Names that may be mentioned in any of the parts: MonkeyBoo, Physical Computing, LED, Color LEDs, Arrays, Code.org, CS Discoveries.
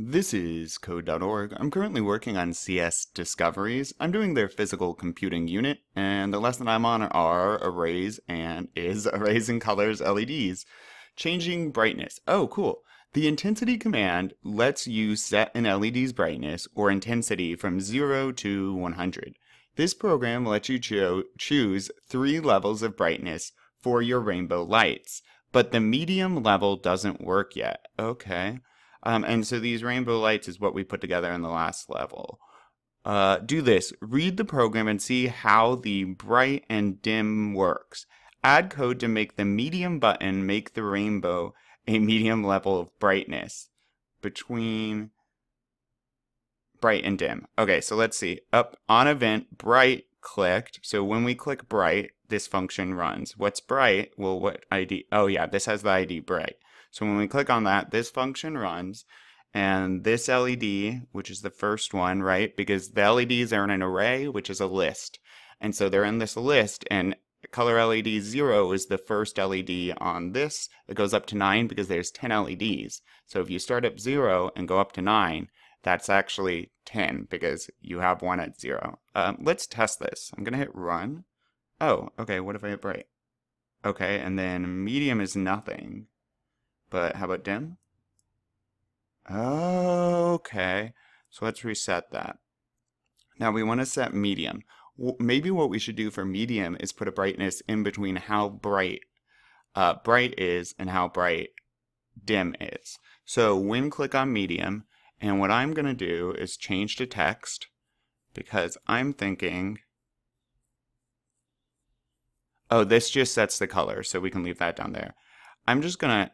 This is Code.org. I'm currently working on CS Discoveries. I'm doing their physical computing unit, and the lesson I'm on are arrays and is erasing colors LEDs. Changing brightness. Oh, cool. The intensity command lets you set an LED's brightness or intensity from 0 to 100. This program lets you choose 3 levels of brightness for your rainbow lights, but the medium level doesn't work yet. Okay. And so these rainbow lights is what we put together in the last level. Do this. Read the program and see how the bright and dim works. Add code to make the medium button make the rainbow a medium level of brightness between bright and dim. Okay, so let's see. Up on event, bright clicked. So when we click bright, this function runs. What's bright? Well, what ID? Oh yeah, this has the ID bright. So when we click on that, this function runs, and this LED, which is the first one, right? Because the LEDs are in an array, which is a list. And so they're in this list, and color LED 0 is the first LED on this. It goes up to 9 because there's 10 LEDs. So if you start at 0 and go up to 9, that's actually 10 because you have one at 0. Let's test this. I'm going to hit run. Oh, okay, what if I hit bright? Okay, and then medium is nothing. But how about dim? Okay, so let's reset that. Now we want to set medium. Maybe what we should do for medium is put a brightness in between how bright bright is and how bright dim is. So when click on medium, and what I'm going to do is change to text, because I'm thinking, oh, this just sets the color, so we can leave that down there. I'm just going to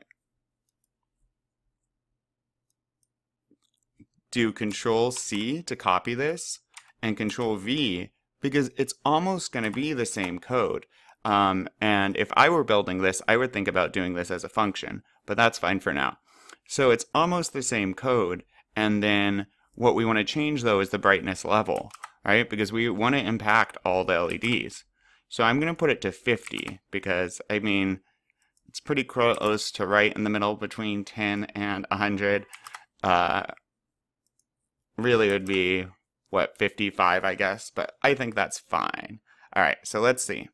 do Control C to copy this and Control V because it's almost going to be the same code. And if I were building this, I would think about doing this as a function, but that's fine for now. So it's almost the same code. And then what we want to change though is the brightness level, right? Because we want to impact all the LEDs. So I'm going to put it to 50 because, I mean, it's pretty close to right in the middle between 10 and 100. Really would be, what, 55, I guess, but I think that's fine. All right, so let's see.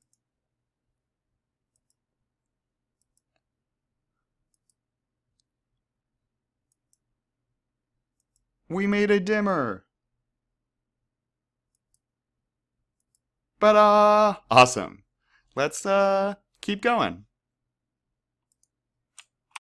We made a dimmer. Ba-da! Awesome. Let's keep going.